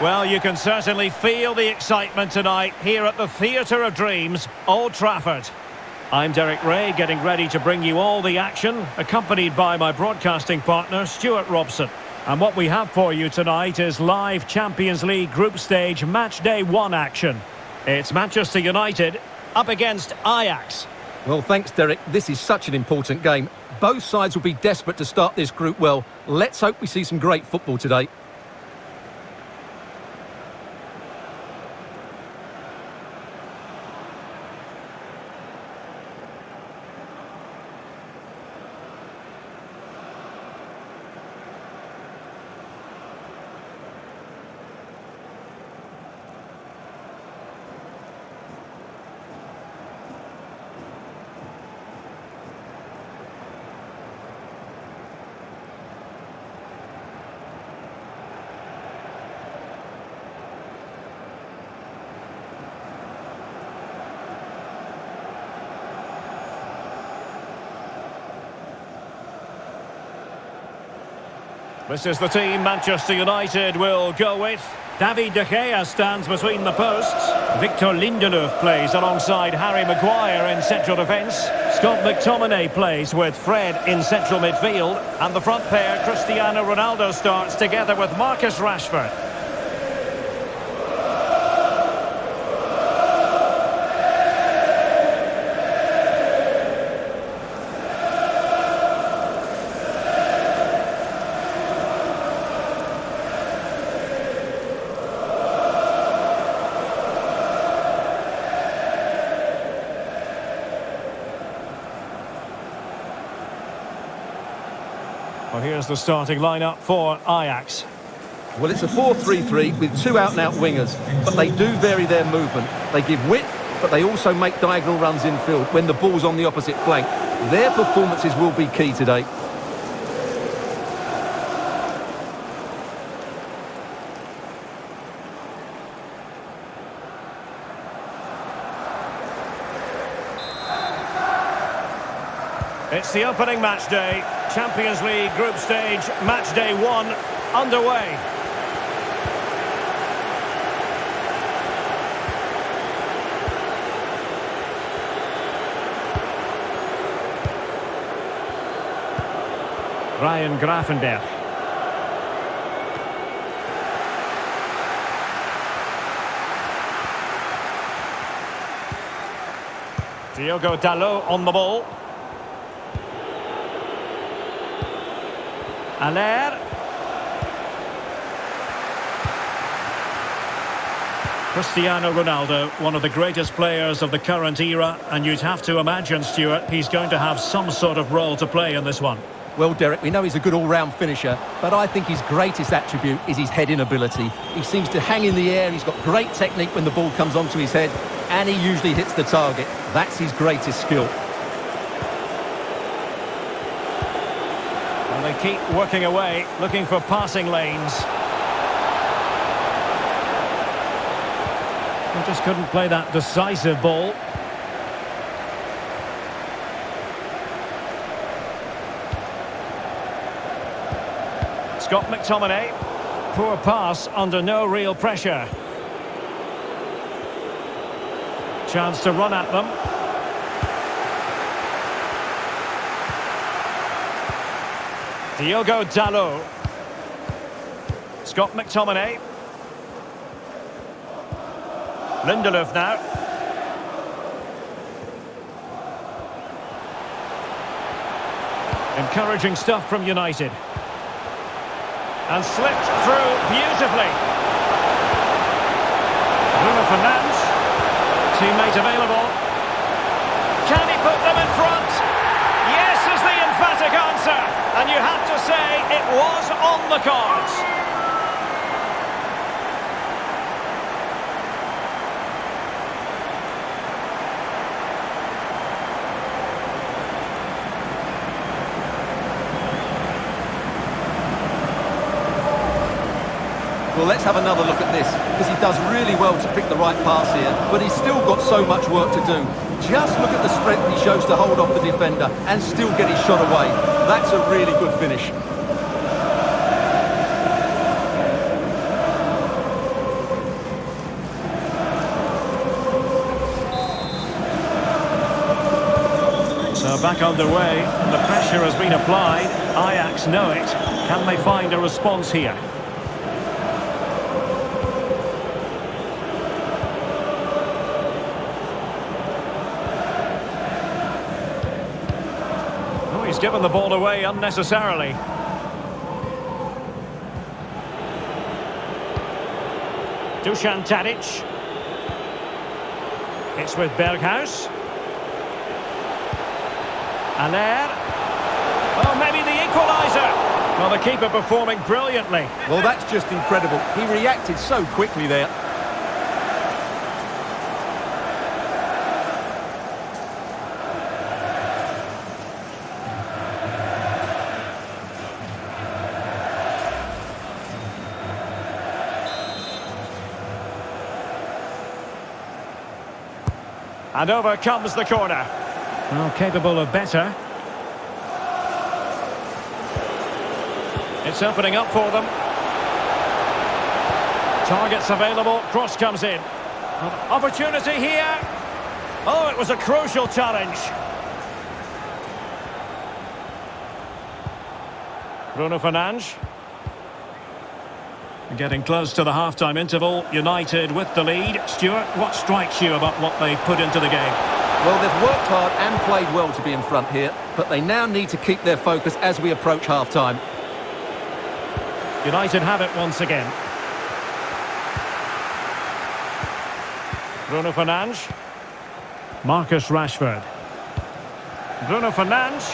Well, you can certainly feel the excitement tonight here at the Theatre of Dreams, Old Trafford. I'm Derek Ray, getting ready to bring you all the action, accompanied by my broadcasting partner, Stuart Robson. And what we have for you tonight is live Champions League group stage match day one action. It's Manchester United up against Ajax. Well, thanks, Derek. This is such an important game. Both sides will be desperate to start this group well. Let's hope we see some great football today. This is the team Manchester United will go with. David De Gea stands between the posts. Victor Lindelöf plays alongside Harry Maguire in central defence. Scott McTominay plays with Fred in central midfield. And the front pair, Cristiano Ronaldo, starts together with Marcus Rashford. Well, here's the starting lineup for Ajax. Well, it's a 4-3-3 with two out-and-out wingers, but they do vary their movement. They give width, but they also make diagonal runs infield when the ball's on the opposite flank. Their performances will be key today. It's the opening match day, Champions League group stage, match day one, underway. Ryan Gravenberch. Diogo Dalot on the ball. Allaire. Cristiano Ronaldo, one of the greatest players of the current era, and you'd have to imagine, Stuart, he's going to have some sort of role to play in this one. Well, Derek, we know he's a good all-round finisher, but I think his greatest attribute is his heading ability. He seems to hang in the air, he's got great technique when the ball comes onto his head, and he usually hits the target. That's his greatest skill. They keep working away, looking for passing lanes. They just couldn't play that decisive ball. Scott McTominay. Poor pass under no real pressure. Chance to run at them. Diogo Dalot. Scott McTominay. Lindelöf now. Encouraging stuff from United. And slipped through beautifully. Bruno Fernandes. Teammate available. Can he put them in front? Yes is the emphatic answer. And you have to say, it was on the cards. Well, let's have another look at this, because he does really well to pick the right pass here, but he's still got so much work to do. Just look at the strength he shows to hold off the defender and still get his shot away. That's a really good finish. back underway. The pressure has been applied. Ajax know it. Can they find a response here? Oh, he's given the ball away unnecessarily. Dusan Tadic. It's with Berghuis. Allaire. Well, maybe the equaliser. Well, the keeper performing brilliantly. Well, that's just incredible. He reacted so quickly there. And over comes the corner. Well, capable of better. It's opening up for them. Targets available. Cross comes in. Opportunity here. Oh, it was a crucial challenge. Bruno Fernandes. Getting close to the half-time interval. United with the lead. Stuart, what strikes you about what they put into the game? Well, they've worked hard and played well to be in front here, but they now need to keep their focus as we approach half-time. United have it once again. Bruno Fernandes. Marcus Rashford. Bruno Fernandes.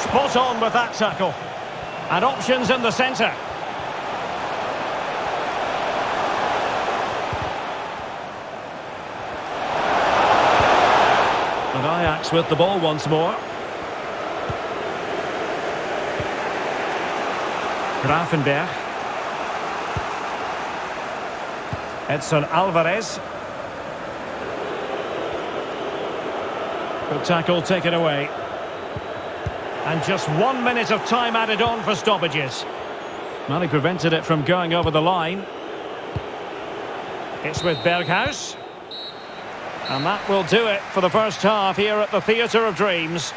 Spot on with that tackle. And options in the centre. And Ajax with the ball once more. Gravenberch. Edson Alvarez. Good tackle taken away. And just 1 minute of time added on for stoppages. Well, he prevented it from going over the line. It's with Berghuis. And that will do it for the first half here at the Theatre of Dreams.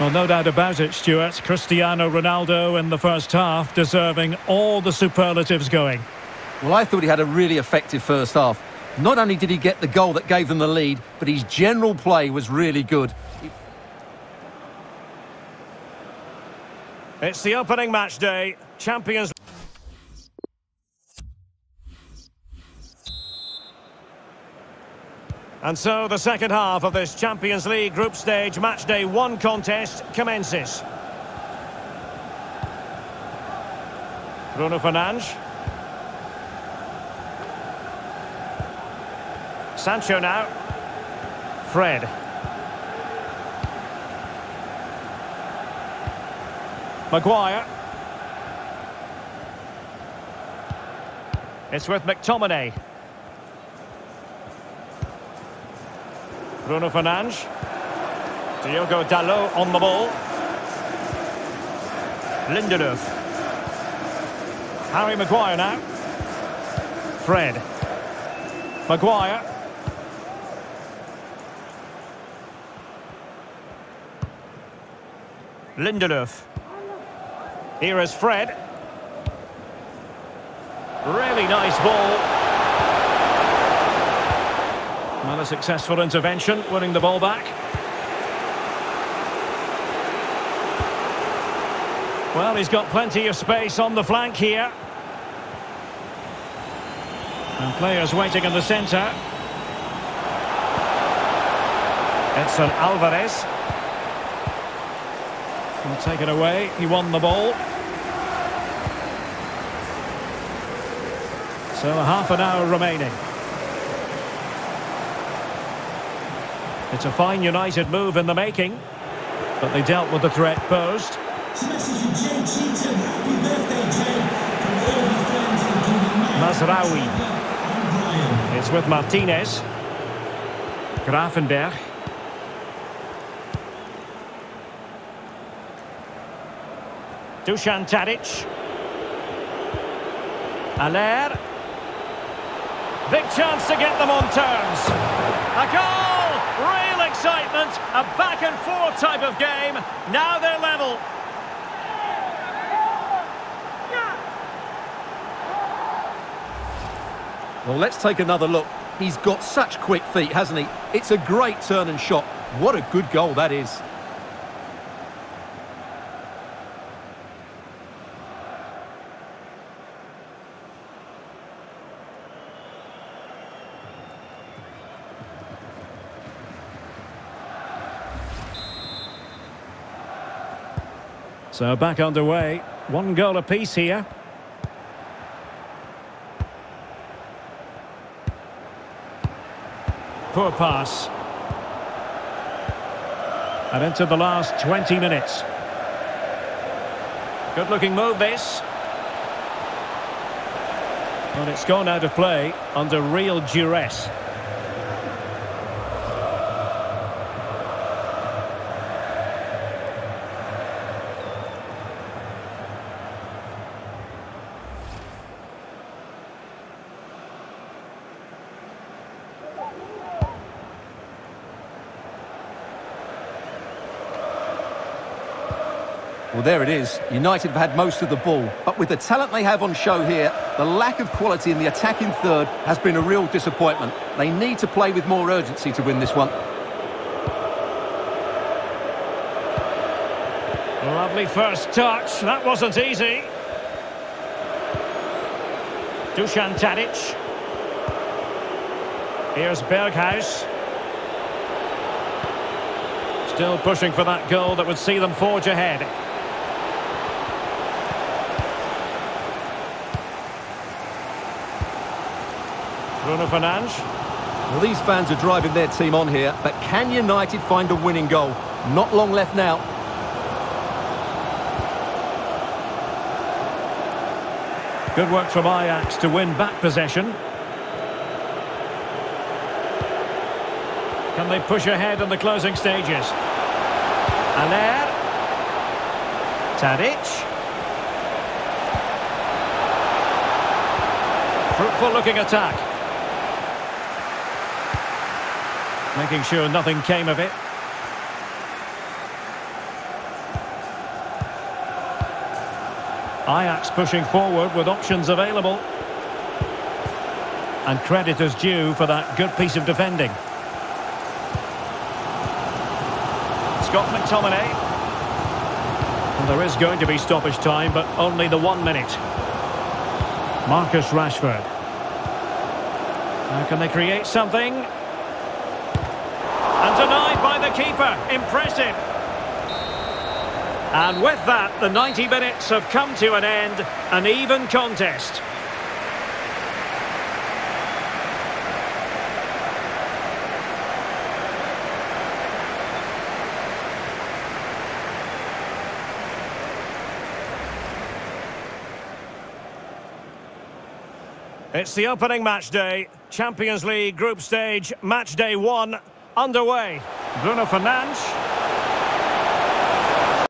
Well, no doubt about it, Stuart. Cristiano Ronaldo in the first half deserving all the superlatives going. Well, I thought he had a really effective first half. Not only did he get the goal that gave them the lead, but his general play was really good. It's the opening match day, Champions League. And so the second half of this Champions League group stage match day one contest commences. Bruno Fernandes. Sancho now. Fred. Maguire. It's with McTominay. Bruno Fernandes. Diogo Dalot on the ball. Lindelöf. Harry Maguire now. Fred. Maguire. Lindelöf. Here is Fred. Really nice ball. Well, a successful intervention, winning the ball back. Well, he's got plenty of space on the flank here. And players waiting in the centre. Edson Alvarez. He'll take it away. He won the ball. So half an hour remaining. It's a fine United move in the making, but they dealt with the threat posed. Mazraoui. It's with Martinez. Gravenberch. Dusan Tadic. Allaire. Big chance to get them on terms. A goal! Real excitement. A back-and-forth type of game. Now they're level. Well, let's take another look. He's got such quick feet, hasn't he? It's a great turn and shot. What a good goal that is. So back underway. One goal apiece here. Poor pass. And into the last 20 minutes. Good looking move this. And it's gone out of play under real duress. Well, there it is. United have had most of the ball, but with the talent they have on show here, the lack of quality in the attacking third has been a real disappointment. They need to play with more urgency to win this one. Lovely first touch. That wasn't easy. Dusan Tadic. Here's Berghuis. Still pushing for that goal that would see them forge ahead. Bruno Fernandes. Well, these fans are driving their team on here, but can United find a winning goal? Not long left now. Good work from Ajax to win back possession. Can they push ahead in the closing stages? And there. Tadic. Fruitful looking attack. Making sure nothing came of it. Ajax pushing forward with options available. And credit is due for that good piece of defending. Scott McTominay. And there is going to be stoppage time, but only the 1 minute. Marcus Rashford. Now can they create something? And denied by the keeper. Impressive. And with that, the 90 minutes have come to an end. An even contest. It's the opening match day. Champions League group stage, match day 1. Underway. Bruno Fernandes.